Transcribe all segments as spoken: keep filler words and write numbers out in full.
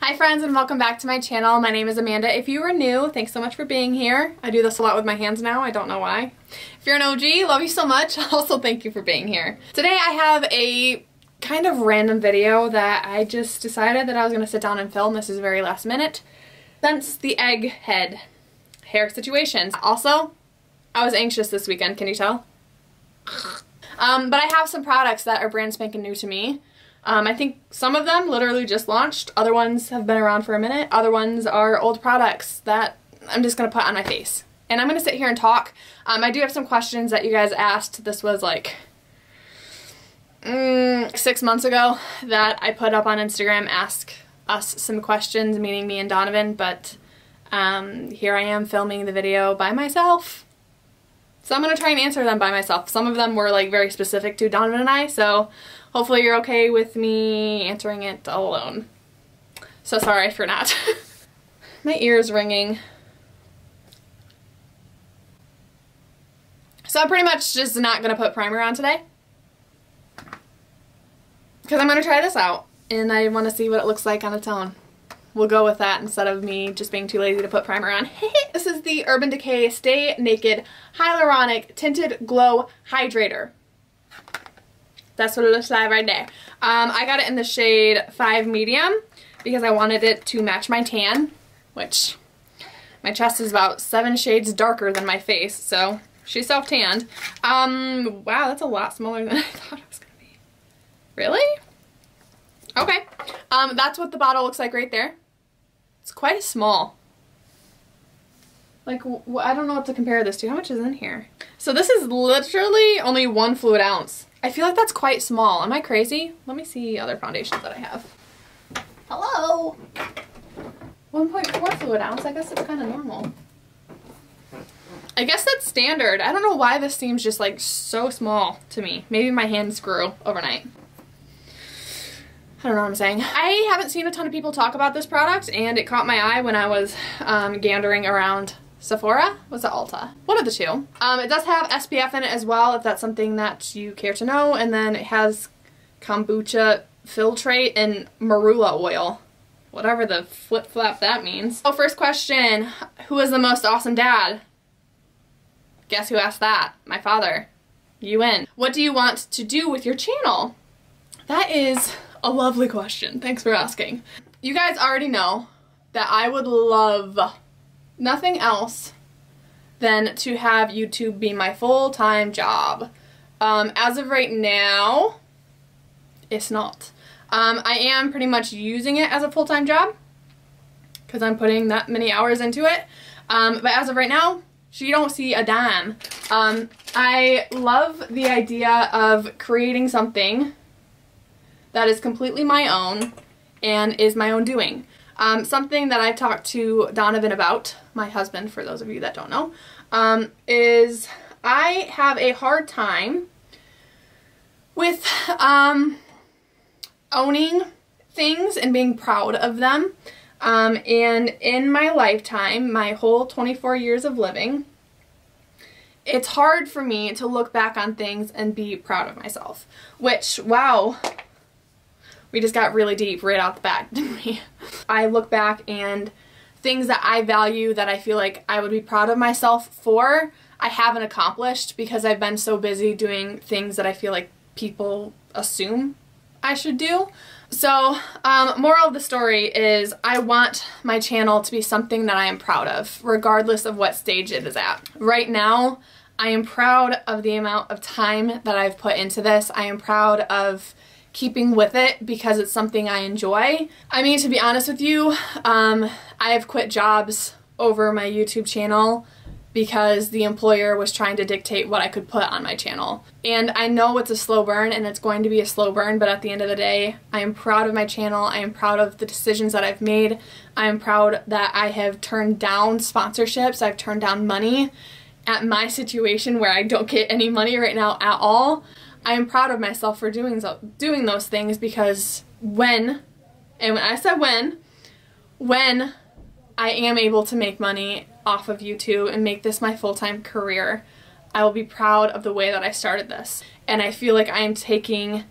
Hi friends, and welcome back to my channel. My name is Amanda. If you are new, thanks so much for being here. I do this a lot with my hands now, I don't know why. If you're an O G, love you so much. Also, thank you for being here. Today I have a kind of random video that I just decided that I was going to sit down and film. This is very last minute. Since the egg head hair situations. Also, I was anxious this weekend, can you tell? Um, but I have some products that are brand spanking new to me. Um, I think some of them literally just launched, other ones have been around for a minute, other ones are old products that I'm just going to put on my face. And I'm going to sit here and talk. Um, I do have some questions that you guys asked. This was like mm, six months ago that I put up on Instagram, ask us some questions, meaning me and Donovan, but um, here I am filming the video by myself. So I'm going to try and answer them by myself. Some of them were like very specific to Donovan and I, so hopefully you're okay with me answering it all alone. So sorry for not. My ear's ringing. So I'm pretty much just not going to put primer on today, because I'm going to try this out and I want to see what it looks like on its own. We'll go with that instead of me just being too lazy to put primer on. This is the Urban Decay Stay Naked Hyaluronic Tinted Glow Hydrator. That's what it looks like right there. Um, I got it in the shade five medium because I wanted it to match my tan, which my chest is about seven shades darker than my face, so she's self-tanned. Um, wow, that's a lot smaller than I thought it was going to be. Really? Okay. Um, that's what the bottle looks like right there. It's quite small. Like, w I don't know what to compare this to. How much is in here? So this is literally only one fluid ounce. I feel like that's quite small. Am I crazy? Let me see other foundations that I have. Hello! one point four fluid ounce. I guess that's kind of normal. I guess that's standard. I don't know why this seems just like so small to me. Maybe my hands grew overnight. I don't know what I'm saying. I haven't seen a ton of people talk about this product, and it caught my eye when I was um, gandering around Sephora? Was it Ulta? One of the two. Um, it does have S P F in it as well, if that's something that you care to know, and then it has kombucha filtrate and marula oil. Whatever the flip-flop that means. Oh, first question. Who is the most awesome dad? Guess who asked that? My father. You win. What do you want to do with your channel? That is a lovely question. Thanks for asking. You guys already know that I would love nothing else than to have YouTube be my full-time job. Um, as of right now, it's not. Um, I am pretty much using it as a full-time job because I'm putting that many hours into it. Um, but as of right now, you don't see a dime. Um, I love the idea of creating something that is completely my own and is my own doing. Um, something that I've talked to Donovan about, my husband, for those of you that don't know, um, is I have a hard time with um, owning things and being proud of them. Um, and in my lifetime, my whole twenty-four years of living, it's hard for me to look back on things and be proud of myself. Which, wow. We just got really deep right off the bat, didn't we? I look back and things that I value that I feel like I would be proud of myself for, I haven't accomplished because I've been so busy doing things that I feel like people assume I should do. So, um, moral of the story is I want my channel to be something that I am proud of, regardless of what stage it is at. Right now, I am proud of the amount of time that I've put into this. I am proud of keeping with it because it's something I enjoy. I mean, to be honest with you, um, I have quit jobs over my YouTube channel because the employer was trying to dictate what I could put on my channel. And I know it's a slow burn, and it's going to be a slow burn, but at the end of the day, I am proud of my channel. I am proud of the decisions that I've made. I am proud that I have turned down sponsorships. I've turned down money at my situation where I don't get any money right now at all. I am proud of myself for doing so, doing those things because when, and when I said when, when I am able to make money off of YouTube and make this my full-time career, I will be proud of the way that I started this. And I feel like I am taking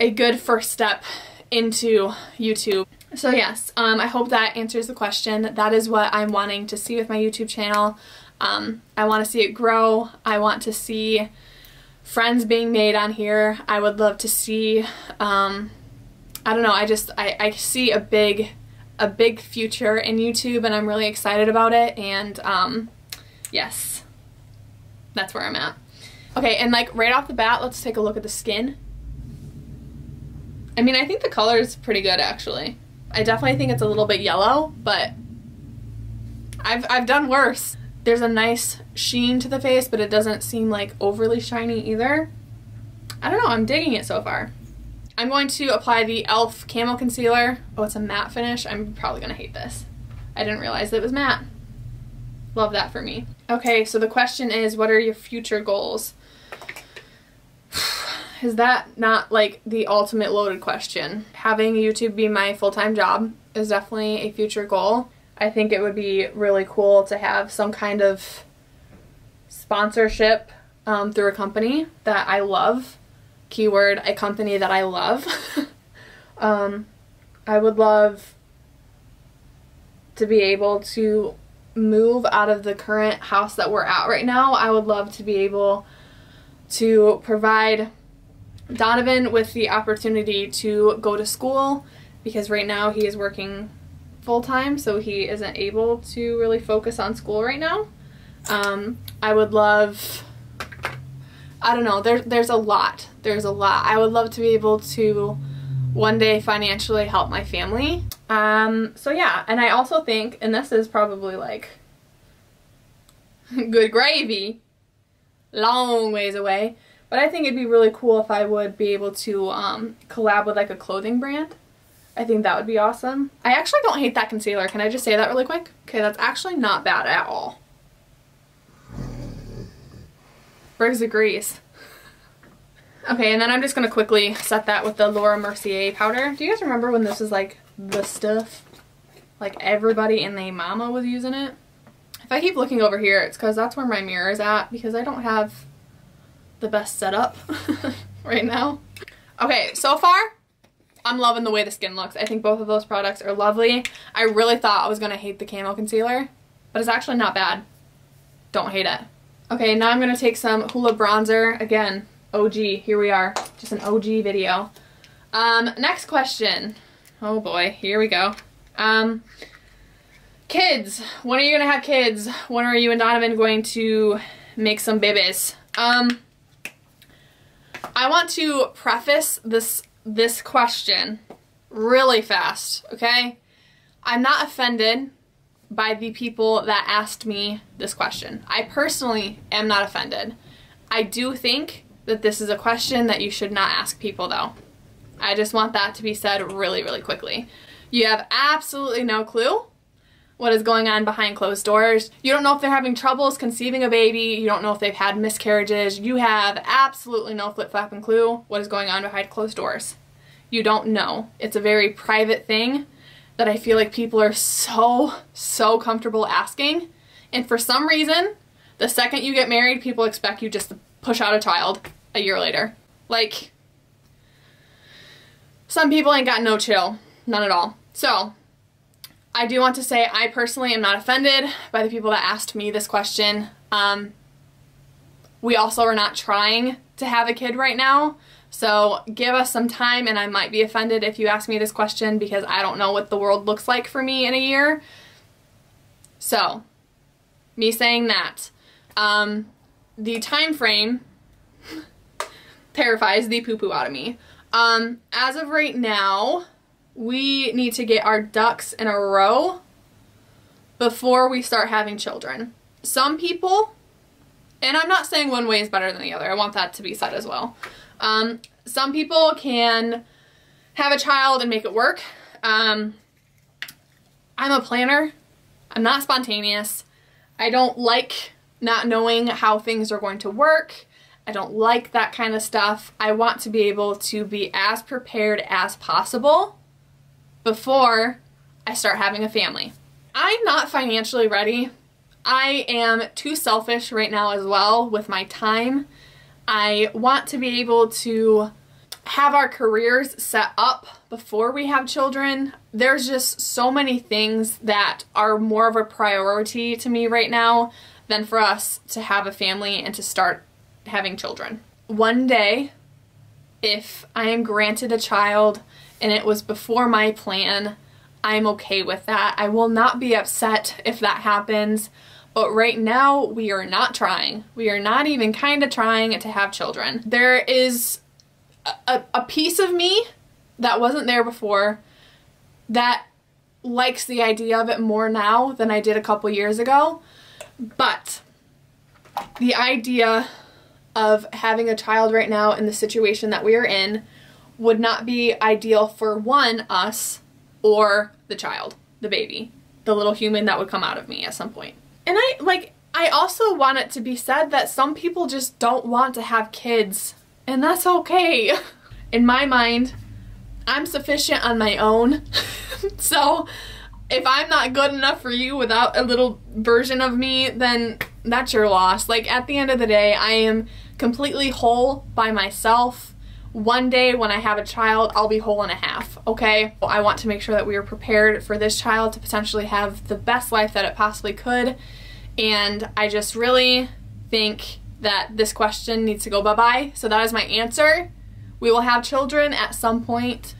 a good first step into YouTube. So yes, um, I hope that answers the question. That is what I'm wanting to see with my YouTube channel. Um, I want to see it grow. I want to see friends being made on here. I would love to see, um, I don't know, I just, I, I see a big, a big future in YouTube, and I'm really excited about it, and um, yes, that's where I'm at. Okay, and like right off the bat, let's take a look at the skin. I mean, I think the color is pretty good, actually. I definitely think it's a little bit yellow, but I've, I've done worse. There's a nice sheen to the face, but it doesn't seem like overly shiny either. I don't know, I'm digging it so far. I'm going to apply the e l f. Camo Concealer. Oh, it's a matte finish. I'm probably gonna hate this. I didn't realize it was matte. Love that for me. Okay, so the question is, what are your future goals? Is that not like the ultimate loaded question? Having YouTube be my full-time job is definitely a future goal. I think it would be really cool to have some kind of sponsorship um, through a company that I love. Keyword, a company that I love. um, I would love to be able to move out of the current house that we're at right now. I would love to be able to provide Donovan with the opportunity to go to school, because right now he is working full-time, so he isn't able to really focus on school right now. Um, I would love, I don't know, there, there's a lot. There's a lot. I would love to be able to one day financially help my family. Um, so yeah, and I also think, and this is probably like good gravy, long ways away, but I think it'd be really cool if I would be able to um, collab with like a clothing brand. I think that would be awesome. I actually don't hate that concealer. Can I just say that really quick? Okay, that's actually not bad at all. Briggs agrees. Okay, and then I'm just going to quickly set that with the Laura Mercier powder. Do you guys remember when this was like the stuff? Like everybody and their mama was using it? If I keep looking over here, it's because that's where my mirror is at, because I don't have the best setup right now. Okay, so far, I'm loving the way the skin looks. I think both of those products are lovely. I really thought I was going to hate the Camo Concealer, but it's actually not bad. Don't hate it. Okay, now I'm going to take some Hoola bronzer. Again, O G. Here we are. Just an O G video. Um, next question. Oh boy, here we go. Um, kids. When are you going to have kids? When are you and Donovan going to make some babies? Um, I want to preface this this question really fast, okay? I'm not offended by the people that asked me this question. I personally am not offended. I do think that this is a question that you should not ask people, though. I just want that to be said really, really quickly. You have absolutely no clue what is going on behind closed doors. You don't know if they're having troubles conceiving a baby. You don't know if they've had miscarriages. You have absolutely no flip-flopping clue what is going on behind closed doors. You don't know. It's a very private thing that I feel like people are so, so comfortable asking. And for some reason, the second you get married, people expect you just to push out a child a year later. Like, some people ain't got no chill. None at all. So, I do want to say I personally am not offended by the people that asked me this question. Um, we also are not trying to have a kid right now, so give us some time, and I might be offended if you ask me this question, because I don't know what the world looks like for me in a year. So, me saying that, um, the time frame terrifies the poo-poo out of me. Um, as of right now, we need to get our ducks in a row before we start having children. Some people, and I'm not saying one way is better than the other, I want that to be said as well. Um, some people can have a child and make it work. Um, I'm a planner. I'm not spontaneous. I don't like not knowing how things are going to work. I don't like that kind of stuff. I want to be able to be as prepared as possible before I start having a family. I'm not financially ready. I am too selfish right now as well with my time. I want to be able to have our careers set up before we have children. There's just so many things that are more of a priority to me right now than for us to have a family and to start having children. One day, if I am granted a child and it was before my plan, I'm okay with that. I will not be upset if that happens, but right now we are not trying. We are not even kind of trying to have children. There is A, a piece of me that wasn't there before that likes the idea of it more now than I did a couple years ago, but the idea of having a child right now in the situation that we are in would not be ideal for one, us, or the child, the baby, the little human that would come out of me at some point. And I, like, I also want it to be said that some people just don't want to have kids. And that's okay. In my mind, I'm sufficient on my own. So if I'm not good enough for you without a little version of me, then that's your loss. Like, at the end of the day, I am completely whole by myself. One day when I have a child, I'll be whole and a half, okay? I want to make sure that we are prepared for this child to potentially have the best life that it possibly could. And I just really think that this question needs to go bye-bye. So that is my answer. We will have children at some point.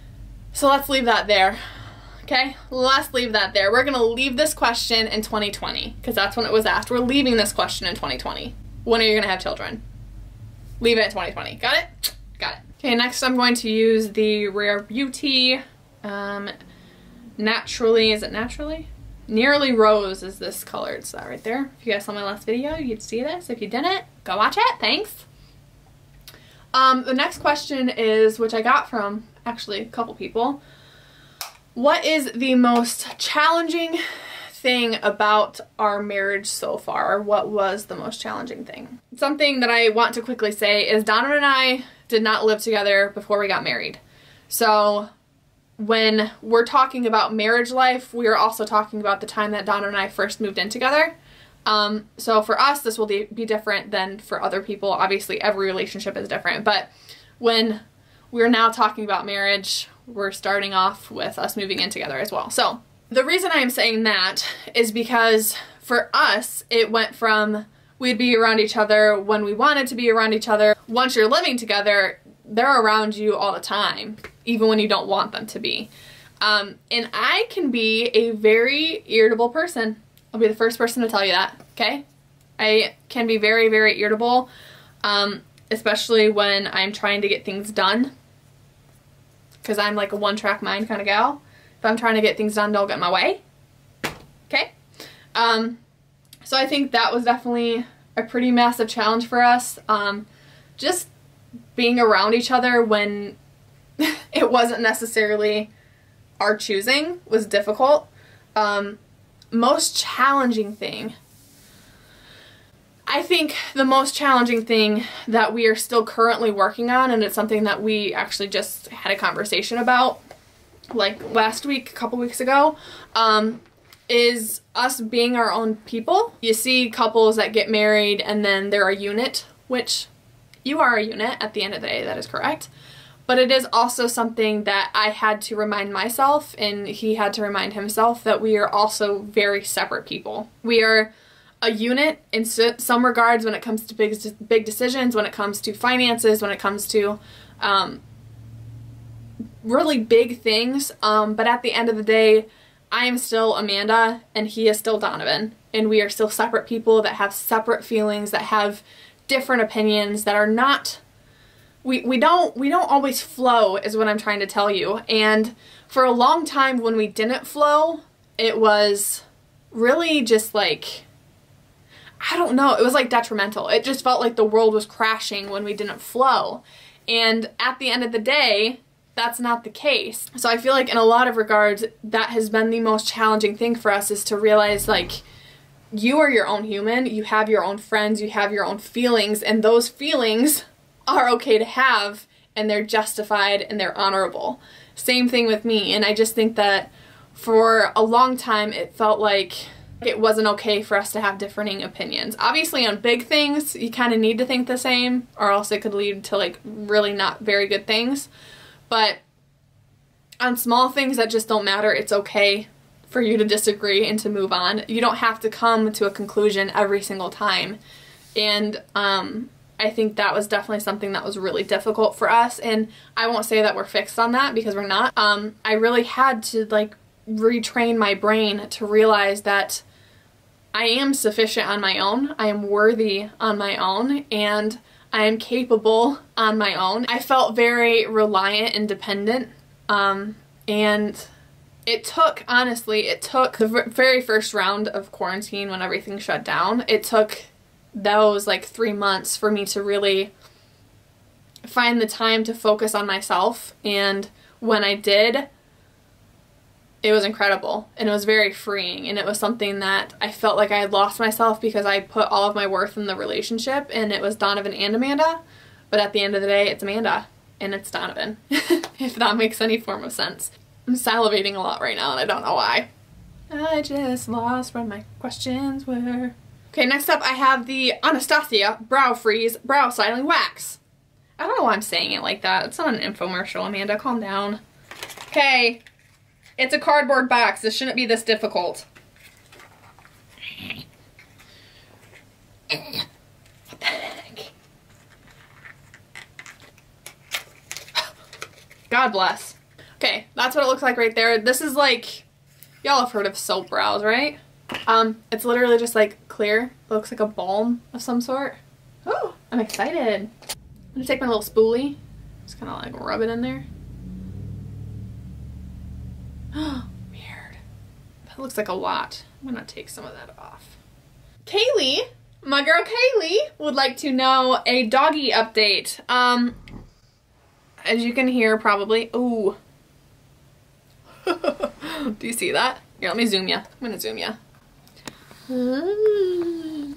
So let's leave that there, okay? Let's leave that there. We're gonna leave this question in twenty twenty, because that's when it was asked. We're leaving this question in twenty twenty. When are you gonna have children? Leave it in twenty twenty, got it? Got it. Okay, next I'm going to use the Rare Beauty, um, naturally, is it naturally? Nearly Rose is this color. It's that right there. If you guys saw my last video, you'd see this. If you didn't, go watch it. Thanks. Um, the next question is, which I got from actually a couple people, what is the most challenging thing about our marriage so far? Or what was the most challenging thing? Something that I want to quickly say is Donovan and I did not live together before we got married. So when we're talking about marriage life, we are also talking about the time that Donna and I first moved in together. Um, so for us, this will be different than for other people. Obviously, every relationship is different. But when we're now talking about marriage, we're starting off with us moving in together as well. So the reason I'm saying that is because for us, it went from we'd be around each other when we wanted to be around each other. Once you're living together, they're around you all the time, even when you don't want them to be. Um, and I can be a very irritable person. I'll be the first person to tell you that, okay? I can be very, very irritable, um, especially when I'm trying to get things done, because I'm like a one-track mind kind of gal. If I'm trying to get things done, don't get in my way, okay? Um, so I think that was definitely a pretty massive challenge for us. Um, just being around each other when it wasn't necessarily our choosing was difficult. Um, most challenging thing. I think the most challenging thing that we are still currently working on, and it's something that we actually just had a conversation about like last week, a couple weeks ago, um, is us being our own people. You see couples that get married and then they're a unit, which you are a unit at the end of the day, that is correct. But it is also something that I had to remind myself, and he had to remind himself, that we are also very separate people. We are a unit in some regards when it comes to big, big decisions, when it comes to finances, when it comes to um, really big things. Um, but at the end of the day, I am still Amanda and he is still Donovan. And we are still separate people that have separate feelings, that have different opinions, that are not... We, we don't we don't always flow is what I'm trying to tell you. And for a long time when we didn't flow, it was really just like, I don't know, it was like detrimental. It just felt like the world was crashing when we didn't flow. And at the end of the day, that's not the case. So I feel like in a lot of regards, that has been the most challenging thing for us, is to realize like, you are your own human, you have your own friends, you have your own feelings, and those feelings are okay to have, and they're justified and they're honorable. Same thing with me. And I just think that for a long time it felt like it wasn't okay for us to have differing opinions. Obviously on big things, you kind of need to think the same, or else it could lead to like really not very good things. But on small things that just don't matter, it's okay for you to disagree and to move on. You don't have to come to a conclusion every single time. And um, I think that was definitely something that was really difficult for us. And I won't say that we're fixed on that, because we're not. Um, I really had to like retrain my brain to realize that I am sufficient on my own, I am worthy on my own, and I am capable on my own. I felt very reliant and dependent, um, and it took, honestly, it took the very first round of quarantine when everything shut down. It took those like three months for me to really find the time to focus on myself, and when I did, it was incredible, and it was very freeing, and it was something that I felt like I had lost myself because I put all of my worth in the relationship, and it was Donovan and Amanda, but at the end of the day, it's Amanda, and it's Donovan, if that makes any form of sense. I'm salivating a lot right now, and I don't know why. I just lost where my questions were. Okay, next up I have the Anastasia Brow Freeze Brow Styling Wax. I don't know why I'm saying it like that. It's not an infomercial, Amanda. Calm down. Okay. It's a cardboard box. This shouldn't be this difficult. What the heck? God bless. Okay, that's what it looks like right there. This is like, y'all have heard of soap brows, right? Um, it's literally just like clear. It looks like a balm of some sort. Oh, I'm excited. I'm gonna take my little spoolie. Just kind of like rub it in there. Weird. That looks like a lot. I'm gonna take some of that off. Kaylee, my girl Kaylee, would like to know a doggy update. Um, as you can hear probably, ooh. Do you see that? Here, let me zoom you. I'm gonna zoom you. Do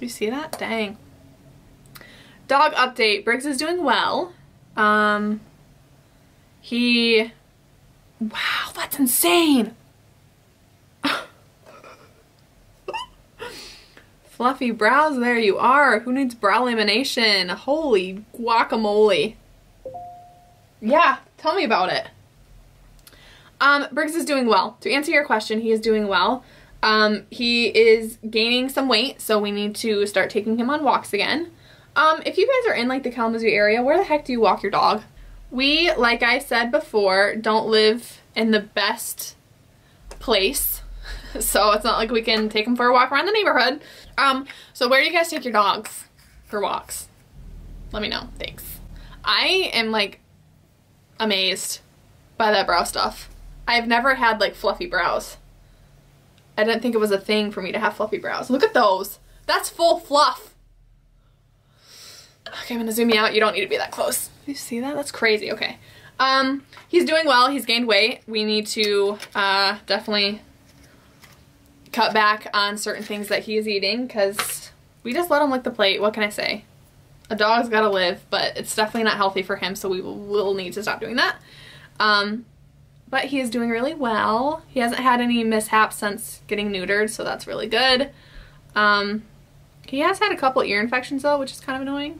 you see that? Dang. Dog update. Briggs is doing well. Um, he... Wow, that's insane! Fluffy brows, there you are. Who needs brow lamination? Holy guacamole. Yeah, tell me about it. Um, Briggs is doing well. To answer your question, he is doing well. Um, he is gaining some weight, so we need to start taking him on walks again. Um, if you guys are in like the Kalamazoo area, where the heck do you walk your dog? We, like I said before, don't live in the best place, so it's not like we can take them for a walk around the neighborhood. Um, so where do you guys take your dogs for walks? Let me know. Thanks. I am, like, amazed by that brow stuff. I've never had, like, fluffy brows. I didn't think it was a thing for me to have fluffy brows. Look at those. That's full fluff. Okay, I'm gonna zoom you out. You don't need to be that close. You see that? That's crazy. Okay. Um, he's doing well. He's gained weight. We need to uh, definitely cut back on certain things that he is eating, because we just let him lick the plate. What can I say? A dog's got to live, but it's definitely not healthy for him, so we will need to stop doing that. Um, but he is doing really well. He hasn't had any mishaps since getting neutered, so that's really good. Um, he has had a couple ear infections, though, which is kind of annoying.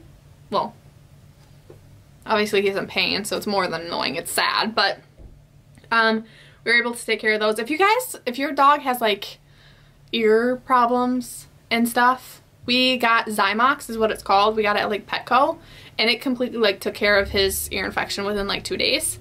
Well... Obviously he's in pain, so it's more than annoying, it's sad, but um, we were able to take care of those. If you guys, if your dog has like ear problems and stuff, we got Zymox is what it's called. We got it at like Petco, and it completely like took care of his ear infection within like two days.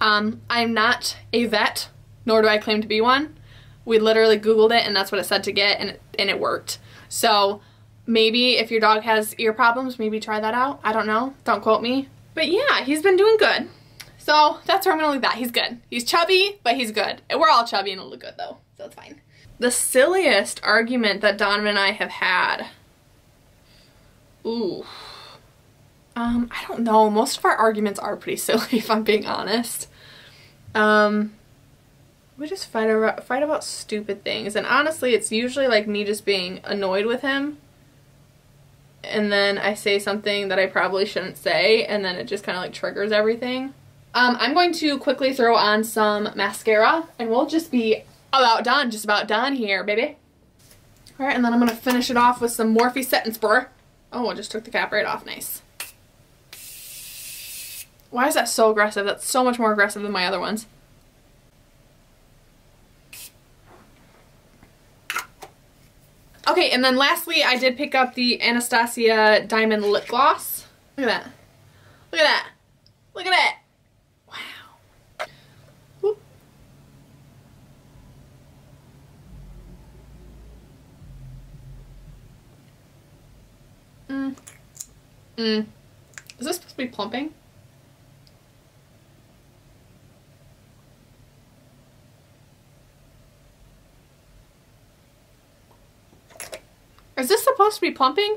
Um, I'm not a vet, nor do I claim to be one. We literally Googled it, and that's what it said to get, and it, and it worked. So maybe if your dog has ear problems, maybe try that out. I don't know. Don't quote me. But yeah, he's been doing good. So that's where I'm gonna leave that. He's good. He's chubby, but he's good. And we're all chubby and it'll look good though, so it's fine. The silliest argument that Donovan and I have had. Ooh. Um, I don't know. Most of our arguments are pretty silly, if I'm being honest. Um, we just fight about, fight about stupid things. And honestly, it's usually like me just being annoyed with him. And then I say something that I probably shouldn't say, and then it just kind of like triggers everything. Um, I'm going to quickly throw on some mascara, and we'll just be about done. Just about done here, baby. All right, and then I'm going to finish it off with some Morphe Set and Spur. Oh, I just took the cap right off. Nice. Why is that so aggressive? That's so much more aggressive than my other ones. Okay, and then lastly, I did pick up the Anastasia Diamond Lip Gloss. Look at that. Look at that. Look at that. Wow. Whoop. Mm. Mm. Is this supposed to be plumping? Is this supposed to be plumping?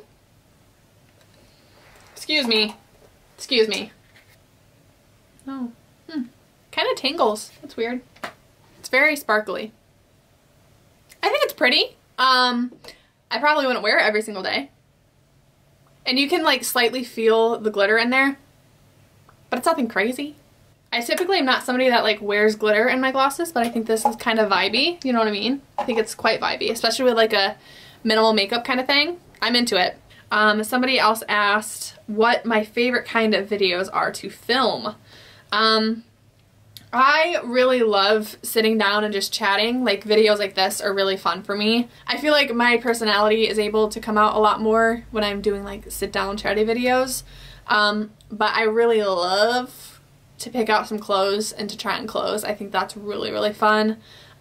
Excuse me. Excuse me. No. Oh. Hmm. Kind of tingles. That's weird. It's very sparkly. I think it's pretty. Um, I probably wouldn't wear it every single day. And you can like slightly feel the glitter in there, but it's nothing crazy. I typically am not somebody that like wears glitter in my glosses, but I think this is kind of vibey. You know what I mean? I think it's quite vibey, especially with like a minimal makeup kind of thing. I'm into it. Um, somebody else asked what my favorite kind of videos are to film. Um, I really love sitting down and just chatting. Like videos like this are really fun for me. I feel like my personality is able to come out a lot more when I'm doing like sit down chatty videos. Um, but I really love to pick out some clothes and to try on clothes. I think that's really, really fun.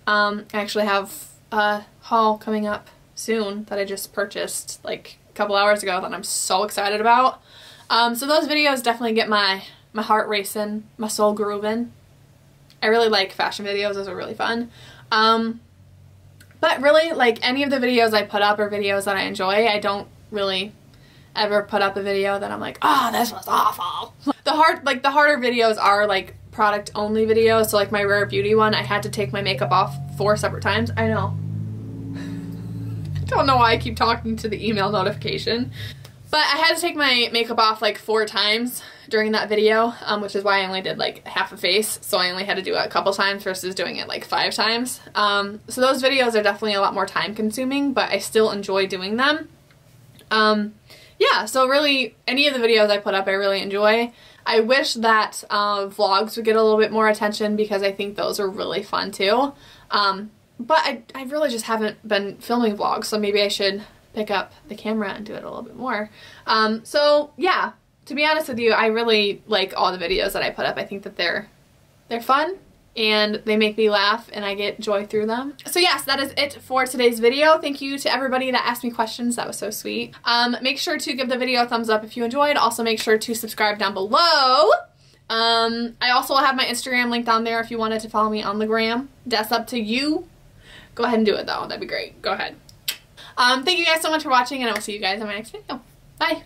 Um, I actually have a haul coming up soon that I just purchased like a couple hours ago that I'm so excited about. Um, so those videos definitely get my my heart racing, my soul grooving. I really like fashion videos. Those are really fun. Um, but really, like any of the videos I put up are videos that I enjoy. I don't really ever put up a video that I'm like, oh, this was awful. The hard, like the harder videos are like product only videos. So like my Rare Beauty one, I had to take my makeup off four separate times. I know. I don't know why I keep talking to the email notification, but I had to take my makeup off like four times during that video, um, which is why I only did like half a face, so I only had to do it a couple times versus doing it like five times. Um, so those videos are definitely a lot more time consuming, but I still enjoy doing them. Um, yeah, so really any of the videos I put up I really enjoy. I wish that uh, vlogs would get a little bit more attention because I think those are really fun too. Um, But I, I really just haven't been filming vlogs, so maybe I should pick up the camera and do it a little bit more. Um, so yeah, to be honest with you, I really like all the videos that I put up. I think that they're they're fun and they make me laugh and I get joy through them. So yes, that is it for today's video. Thank you to everybody that asked me questions. That was so sweet. Um, make sure to give the video a thumbs up if you enjoyed. Also make sure to subscribe down below. Um, I also have my Instagram link down there if you wanted to follow me on the gram. That's up to you. Go ahead and do it though. That'd be great. Go ahead. Um, thank you guys so much for watching, and I will see you guys in my next video. Bye.